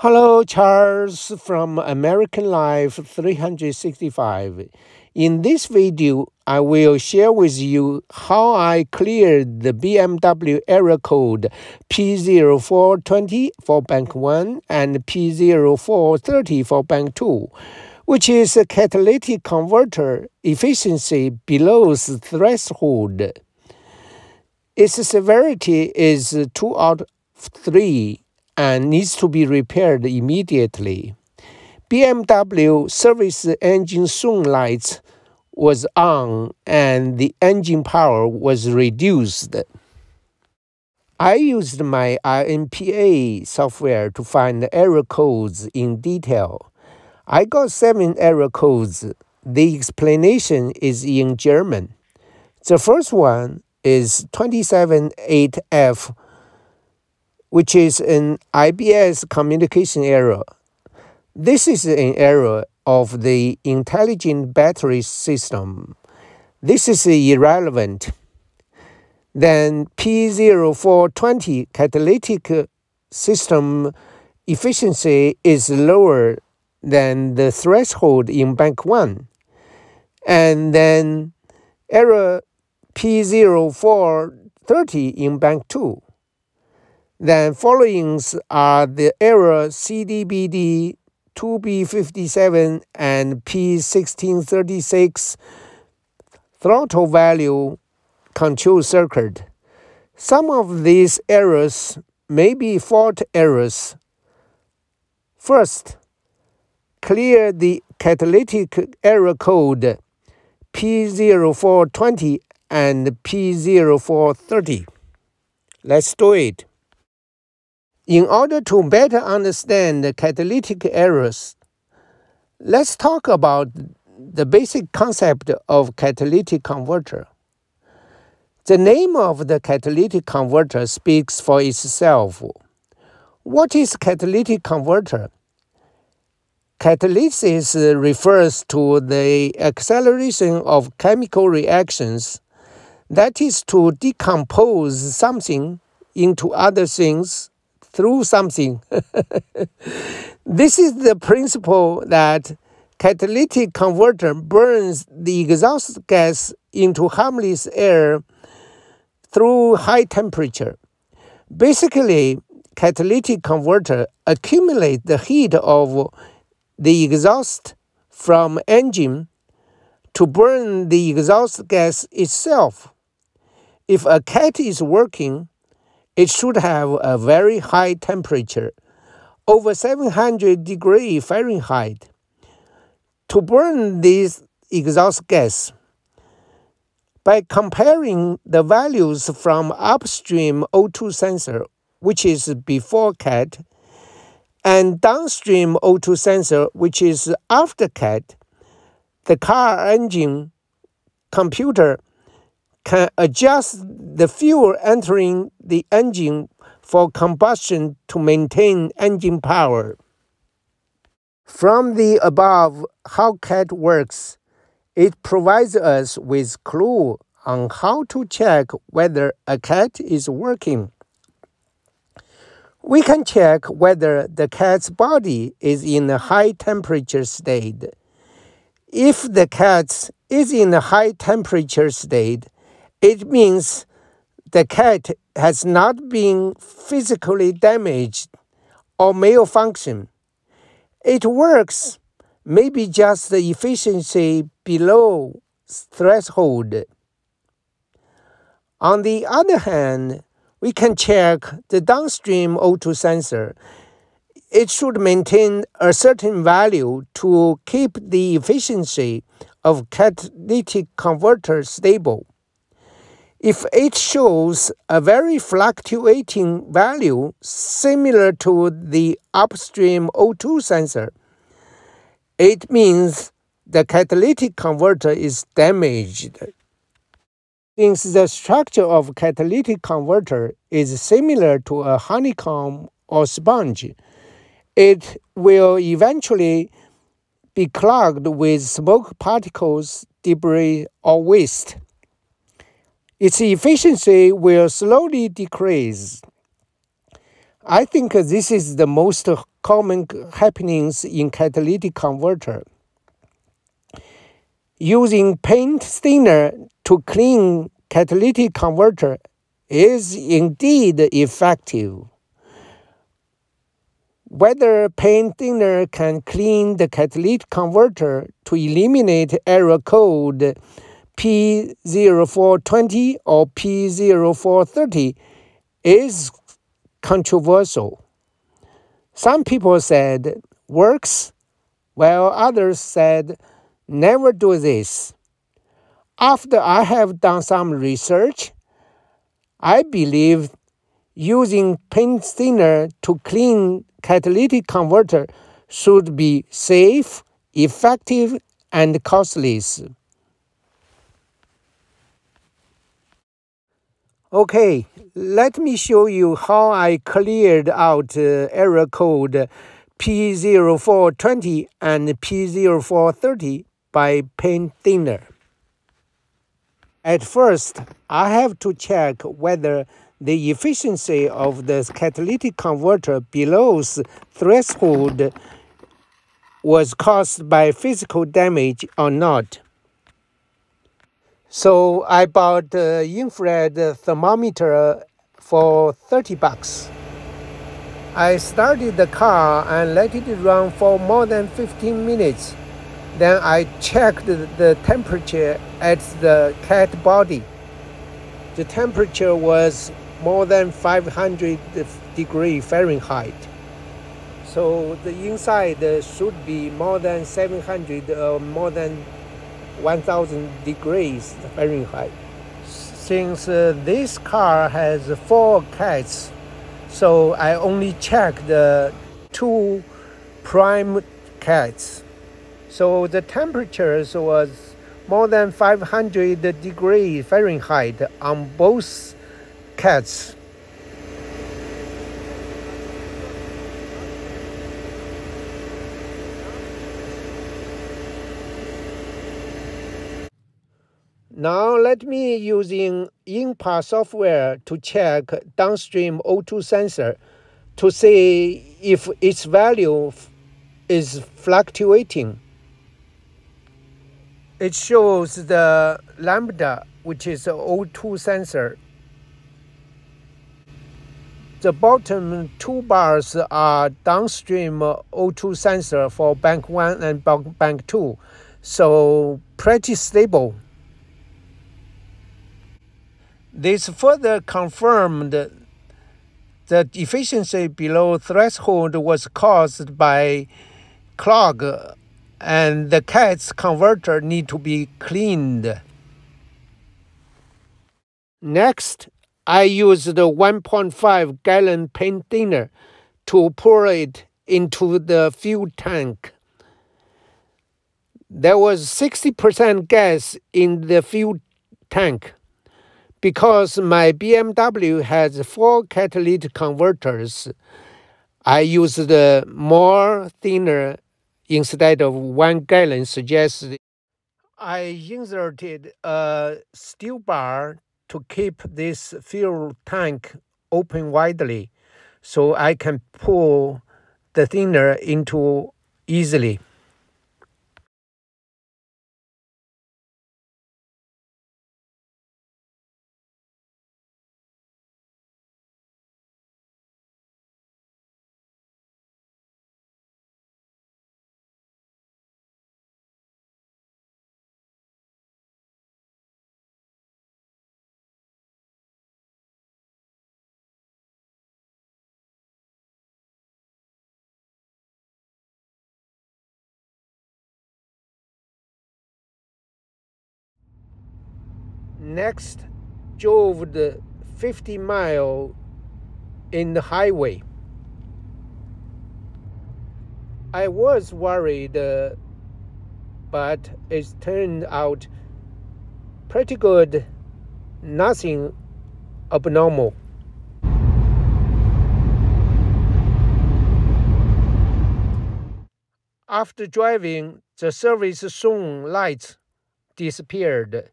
Hello, Charles from American Life 365. In this video, I will share with you how I cleared the BMW error code P0420 for Bank 1 and P0430 for Bank 2, which is a catalytic converter efficiency below threshold. Its severity is 2 out of 3. And needs to be repaired immediately. BMW service engine soon lights was on and the engine power was reduced. I used my INPA software to find error codes in detail. I got 7 error codes. The explanation is in German. The first one is 278F, which is an IBS communication error. This is an error of the intelligent battery system. This is irrelevant. Then P0420 catalytic system efficiency is lower than the threshold in Bank 1. And then error P0430 in Bank 2. Then followings are the error CDBD 2B57 and P1636 throttle value control circuit. Some of these errors may be fault errors. First, clear the catalytic error code P0420 and P0430. Let's do it. In order to better understand the catalytic errors, let's talk about the basic concept of catalytic converter. The name of the catalytic converter speaks for itself. What is catalytic converter? Catalysis refers to the acceleration of chemical reactions, that is to decompose something into other things through something. This is the principle that catalytic converter burns the exhaust gas into harmless air through high temperature. Basically, catalytic converter accumulates the heat of the exhaust from engine to burn the exhaust gas itself. If a cat is working, it should have a very high temperature, over 700 degrees Fahrenheit, to burn this exhaust gas. By comparing the values from upstream O2 sensor, which is before CAT, and downstream O2 sensor, which is after CAT, the car engine computer can adjust the fuel entering the engine for combustion to maintain engine power. From the above, how CAT works, it provides us with clue on how to check whether a CAT is working. We can check whether the CAT's body is in a high temperature state. If the CAT is in a high temperature state, it means the cat has not been physically damaged or malfunction. It works maybe just the efficiency below threshold. On the other hand, we can check the downstream O2 sensor. It should maintain a certain value to keep the efficiency of catalytic converter stable. If it shows a very fluctuating value similar to the upstream O2 sensor, it means the catalytic converter is damaged. Since the structure of catalytic converter is similar to a honeycomb or sponge, it will eventually be clogged with smoke particles, debris, or waste. Its efficiency will slowly decrease. I think this is the most common happenings in catalytic converter. Using paint thinner to clean catalytic converter is indeed effective. Whether paint thinner can clean the catalytic converter to eliminate error code P0420 or P0430 is controversial. Some people said works, while others said never do this. After I have done some research, I believe using paint thinner to clean catalytic converter should be safe, effective, and costless. Okay, let me show you how I cleared out error code P0420 and P0430 by paint thinner. At first, I have to check whether the efficiency of the catalytic converter below threshold was caused by physical damage or not. So I bought an infrared thermometer for $30. I started the car and let it run for more than 15 minutes. Then I checked the temperature at the cat body. The temperature was more than 500 degrees Fahrenheit. So the inside should be more than 700 or more than 1000 degrees Fahrenheit. Since this car has 4 cats, so I only checked the 2 prime cats. So the temperatures was more than 500 degrees Fahrenheit on both cats. Now let me using INPA software to check downstream O2 sensor to see if its value is fluctuating. It shows the lambda, which is O2 sensor. The bottom 2 bars are downstream O2 sensor for bank 1 and bank 2, so pretty stable. This further confirmed that efficiency below threshold was caused by clog, and the cat's converter need to be cleaned. Next, I used the 1.5-gallon paint thinner to pour it into the fuel tank. There was 60% gas in the fuel tank. Because my BMW has 4 catalytic converters, I used more thinner instead of 1 gallon suggested. I inserted a steel bar to keep this fuel tank open widely so I can pour the thinner into easily. Next, drove the 50 miles in the highway. I was worried, but it turned out pretty good, nothing abnormal. After driving, the service zone lights disappeared.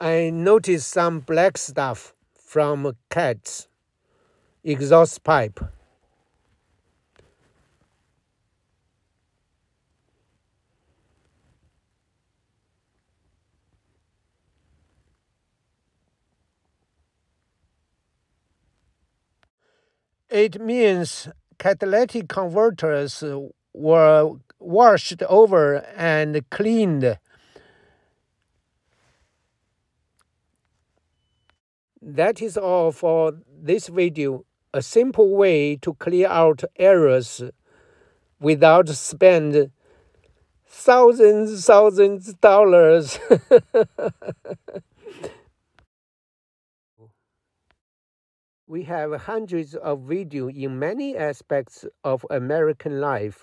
I noticed some black stuff from cats. exhaust pipe. It means catalytic converters were washed over and cleaned. That is all for this video. A simple way to clear out errors without spending thousands of dollars. We have hundreds of videos in many aspects of American life.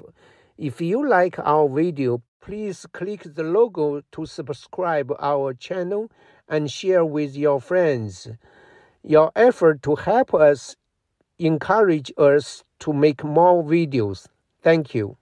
If you like our video, please click the logo to subscribe our channel and share with your friends. Your effort to help us encourage us to make more videos. Thank you.